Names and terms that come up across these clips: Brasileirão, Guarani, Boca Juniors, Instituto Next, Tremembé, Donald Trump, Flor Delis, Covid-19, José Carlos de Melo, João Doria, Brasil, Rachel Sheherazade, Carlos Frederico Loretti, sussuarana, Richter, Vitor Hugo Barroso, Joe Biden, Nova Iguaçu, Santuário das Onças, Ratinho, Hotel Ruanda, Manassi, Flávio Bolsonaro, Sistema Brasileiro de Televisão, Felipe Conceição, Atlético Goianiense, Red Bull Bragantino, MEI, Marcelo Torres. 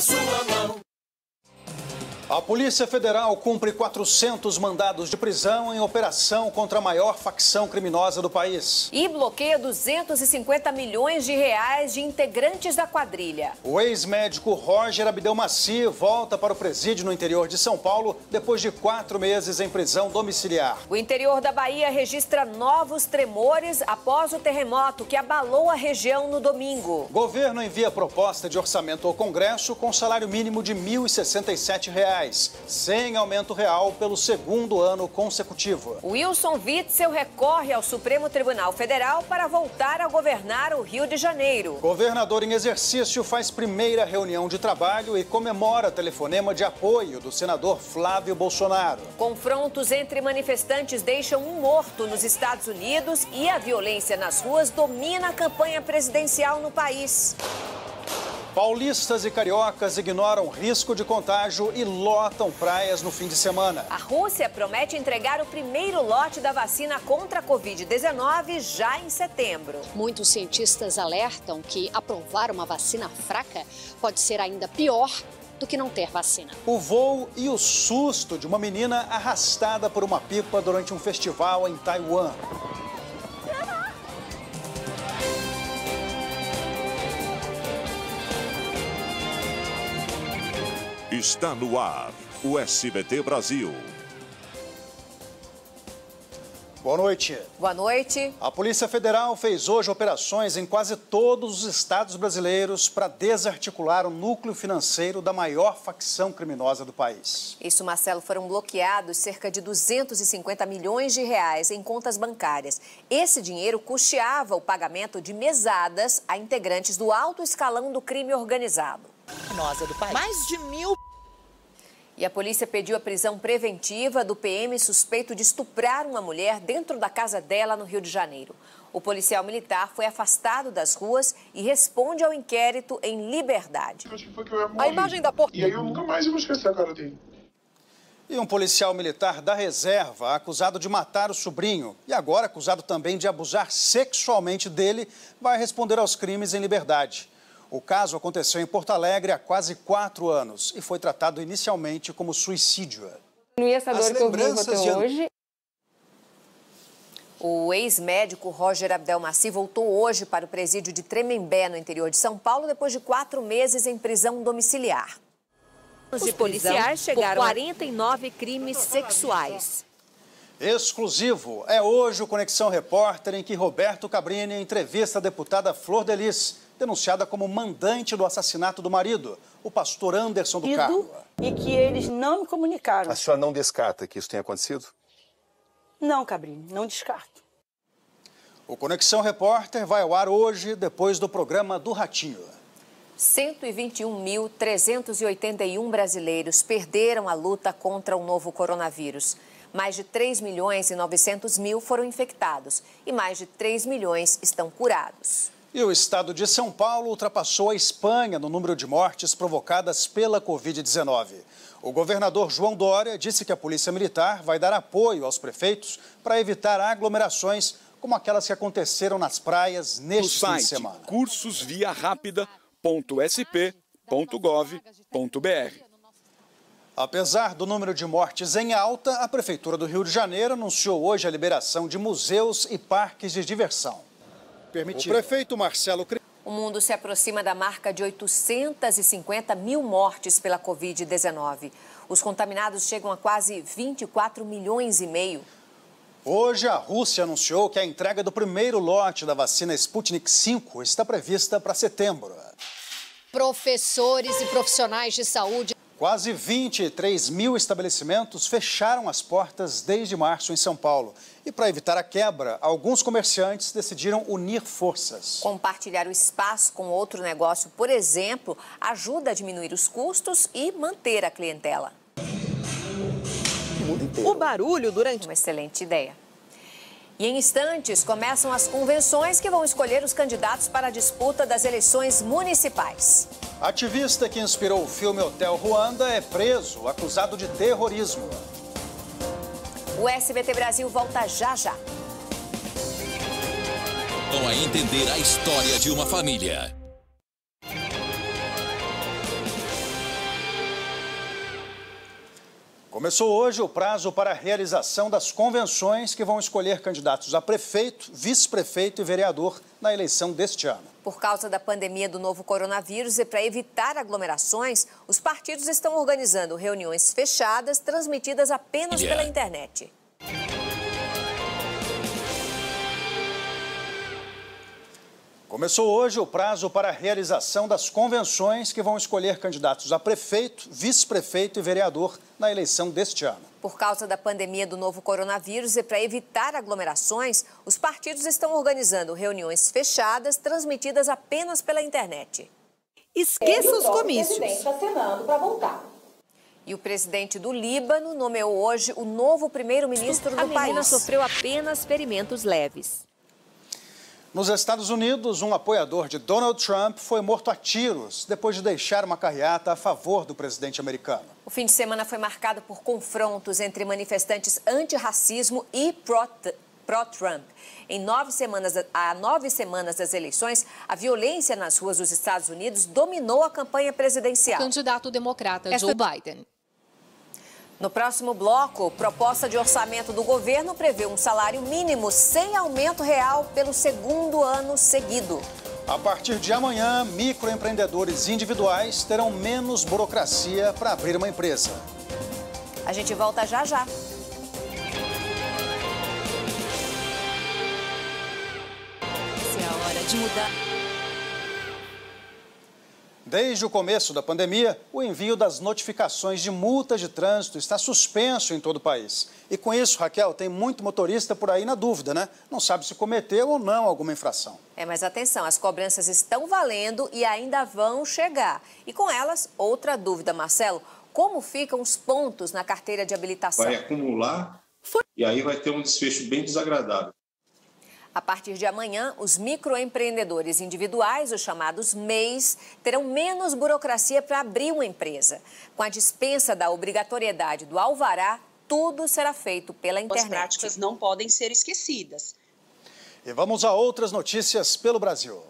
sua mão. A Polícia Federal cumpre 400 mandados de prisão em operação contra a maior facção criminosa do país. E bloqueia 250 milhões de reais de integrantes da quadrilha. O ex-médico Roger Abdelmassy volta para o presídio no interior de São Paulo depois de 4 meses em prisão domiciliar. O interior da Bahia registra novos tremores após o terremoto que abalou a região no domingo. O governo envia proposta de orçamento ao Congresso com salário mínimo de R$ 1.067. Sem aumento real pelo segundo ano consecutivo. Wilson Witzel recorre ao Supremo Tribunal Federal para voltar a governar o Rio de Janeiro. Governador em exercício faz primeira reunião de trabalho e comemora telefonema de apoio do senador Flávio Bolsonaro. Confrontos entre manifestantes deixam um morto nos Estados Unidos e a violência nas ruas domina a campanha presidencial no país. Paulistas e cariocas ignoram risco de contágio e lotam praias no fim de semana. A Rússia promete entregar o primeiro lote da vacina contra a Covid-19 já em setembro. Muitos cientistas alertam que aprovar uma vacina fraca pode ser ainda pior do que não ter vacina. O voo e o susto de uma menina arrastada por uma pipa durante um festival em Taiwan. Está no ar, o SBT Brasil. Boa noite. Boa noite. A Polícia Federal fez hoje operações em quase todos os estados brasileiros para desarticular o núcleo financeiro da maior facção criminosa do país. Isso, Marcelo, foram bloqueados cerca de 250 milhões de reais em contas bancárias. Esse dinheiro custeava o pagamento de mesadas a integrantes do alto escalão do crime organizado. Do país. Mais de 1000. E a polícia pediu a prisão preventiva do PM suspeito de estuprar uma mulher dentro da casa dela no Rio de Janeiro. O policial militar foi afastado das ruas e responde ao inquérito em liberdade. Acho que foi que eu ia morrer. A imagem da porta. E aí eu nunca mais vou esquecer a cara dele. E um policial militar da reserva, acusado de matar o sobrinho e agora acusado também de abusar sexualmente dele, vai responder aos crimes em liberdade. O caso aconteceu em Porto Alegre há quase 4 anos e foi tratado inicialmente como suicídio. Não ia saber o que eu vivo até hoje. O ex-médico Roger Abdelmassy voltou hoje para o presídio de Tremembé, no interior de São Paulo, depois de 4 meses em prisão domiciliar. Os policiais chegaram a 49 crimes sexuais. Exclusivo é hoje o Conexão Repórter, em que Roberto Cabrini entrevista a deputada Flor Delis, denunciada como mandante do assassinato do marido, o pastor Anderson do Carmo. E que eles não me comunicaram. A senhora não descarta que isso tenha acontecido? Não, Cabrini, não descarto. O Conexão Repórter vai ao ar hoje, depois do programa do Ratinho. 121.381 brasileiros perderam a luta contra o novo coronavírus. Mais de 3 milhões e 900 mil foram infectados e mais de 3 milhões estão curados. E o estado de São Paulo ultrapassou a Espanha no número de mortes provocadas pela Covid-19. O governador João Doria disse que a Polícia Militar vai dar apoio aos prefeitos para evitar aglomerações como aquelas que aconteceram nas praias neste fim de semana. No site cursosviarapida.sp.gov.br. Apesar do número de mortes em alta, a Prefeitura do Rio de Janeiro anunciou hoje a liberação de museus e parques de diversão. O prefeito Marcelo... O mundo se aproxima da marca de 850 mil mortes pela Covid-19. Os contaminados chegam a quase 24,5 milhões. Hoje, a Rússia anunciou que a entrega do primeiro lote da vacina Sputnik V está prevista para setembro. Professores e profissionais de saúde... Quase 23 mil estabelecimentos fecharam as portas desde março em São Paulo. E para evitar a quebra, alguns comerciantes decidiram unir forças. Compartilhar o espaço com outro negócio, por exemplo, ajuda a diminuir os custos e manter a clientela. O barulho durante... Uma excelente ideia. E em instantes começam as convenções que vão escolher os candidatos para a disputa das eleições municipais. Ativista que inspirou o filme Hotel Ruanda é preso, acusado de terrorismo. O SBT Brasil volta já já. Vão a entender a história de uma família. Começou hoje o prazo para a realização das convenções que vão escolher candidatos a prefeito, vice-prefeito e vereador na eleição deste ano. Por causa da pandemia do novo coronavírus e para evitar aglomerações, os partidos estão organizando reuniões fechadas, transmitidas apenas pela internet. Começou hoje o prazo para a realização das convenções que vão escolher candidatos a prefeito, vice-prefeito e vereador na eleição deste ano. Por causa da pandemia do novo coronavírus e para evitar aglomerações, os partidos estão organizando reuniões fechadas, transmitidas apenas pela internet. Esqueça os comícios. Presidente acenando para voltar. E o presidente do Líbano nomeou hoje o novo primeiro-ministro do país. A menina sofreu apenas ferimentos leves. Nos Estados Unidos, um apoiador de Donald Trump foi morto a tiros depois de deixar uma carreata a favor do presidente americano. O fim de semana foi marcado por confrontos entre manifestantes antirracismo e pró-Trump. Há 9 semanas das eleições, a violência nas ruas dos Estados Unidos dominou a campanha presidencial. O candidato democrata Joe Biden. No próximo bloco, proposta de orçamento do governo prevê um salário mínimo sem aumento real pelo segundo ano seguido. A partir de amanhã, microempreendedores individuais terão menos burocracia para abrir uma empresa. A gente volta já já. Essa é a hora de mudar. Desde o começo da pandemia, o envio das notificações de multas de trânsito está suspenso em todo o país. E com isso, Raquel, tem muito motorista por aí na dúvida, né? Não sabe se cometeu ou não alguma infração. Mas atenção, as cobranças estão valendo e ainda vão chegar. E com elas, outra dúvida, Marcelo, como ficam os pontos na carteira de habilitação? Vai acumular e aí vai ter um desfecho bem desagradável. A partir de amanhã, os microempreendedores individuais, os chamados MEIs, terão menos burocracia para abrir uma empresa. Com a dispensa da obrigatoriedade do alvará, tudo será feito pela internet. As práticas não podem ser esquecidas. E vamos a outras notícias pelo Brasil.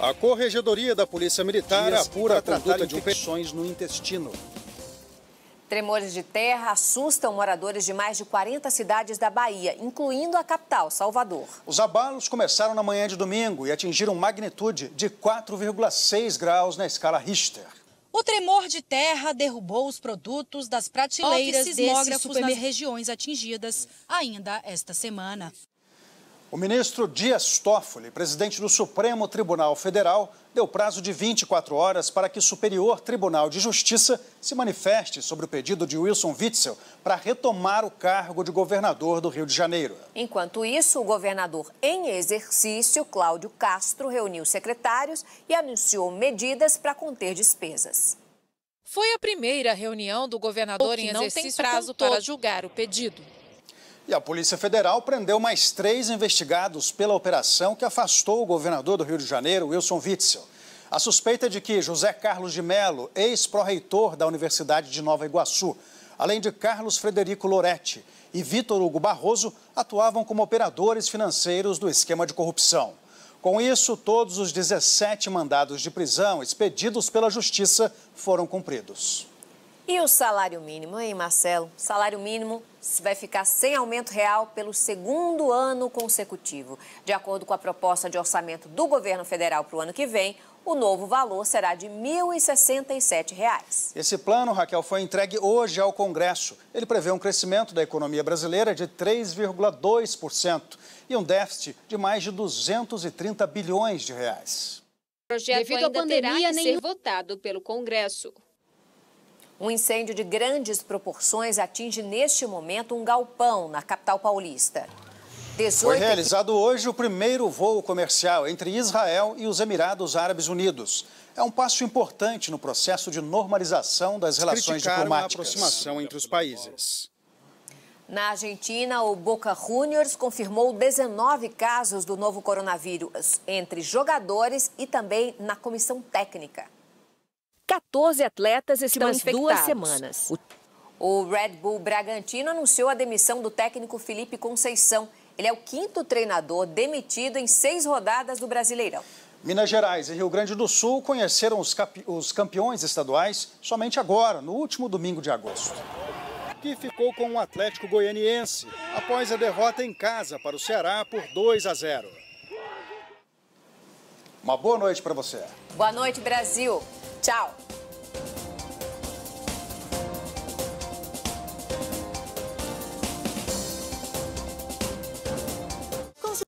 A Corregedoria da Polícia Militar apura a conduta de infecções no intestino. Tremores de terra assustam moradores de mais de 40 cidades da Bahia, incluindo a capital, Salvador. Os abalos começaram na manhã de domingo e atingiram magnitude de 4,6 graus na escala Richter. O tremor de terra derrubou os produtos das prateleiras desses supermercados nas regiões atingidas ainda esta semana. O ministro Dias Toffoli, presidente do Supremo Tribunal Federal, deu prazo de 24 horas para que o Superior Tribunal de Justiça se manifeste sobre o pedido de Wilson Witzel para retomar o cargo de governador do Rio de Janeiro. Enquanto isso, o governador em exercício, Cláudio Castro, reuniu secretários e anunciou medidas para conter despesas. Foi a primeira reunião do governador em exercício que não tem prazo para julgar o pedido. E a Polícia Federal prendeu mais 3 investigados pela operação que afastou o governador do Rio de Janeiro, Wilson Witzel. A suspeita é de que José Carlos de Melo, ex-pró-reitor da Universidade de Nova Iguaçu, além de Carlos Frederico Loretti e Vitor Hugo Barroso, atuavam como operadores financeiros do esquema de corrupção. Com isso, todos os 17 mandados de prisão expedidos pela Justiça foram cumpridos. E o salário mínimo, hein, Marcelo? O salário mínimo vai ficar sem aumento real pelo segundo ano consecutivo. De acordo com a proposta de orçamento do governo federal para o ano que vem, o novo valor será de R$ 1.067. Esse plano, Raquel, foi entregue hoje ao Congresso. Ele prevê um crescimento da economia brasileira de 3,2% e um déficit de mais de 230 bilhões de reais. O projeto ainda terá que ser votado pelo Congresso. Um incêndio de grandes proporções atinge, neste momento, um galpão na capital paulista. Foi realizado hoje o primeiro voo comercial entre Israel e os Emirados Árabes Unidos. É um passo importante no processo de normalização das relações diplomáticas. A aproximação entre os países. Na Argentina, o Boca Juniors confirmou 19 casos do novo coronavírus entre jogadores e também na comissão técnica. 14 atletas estão infectados. 2 semanas. O Red Bull Bragantino anunciou a demissão do técnico Felipe Conceição. Ele é o 5º treinador demitido em 6 rodadas do Brasileirão. Minas Gerais e Rio Grande do Sul conheceram os campeões estaduais somente agora, no último domingo de agosto. Que ficou com o Atlético Goianiense, após a derrota em casa para o Ceará por 2-0. Uma boa noite para você. Boa noite, Brasil. Tchau.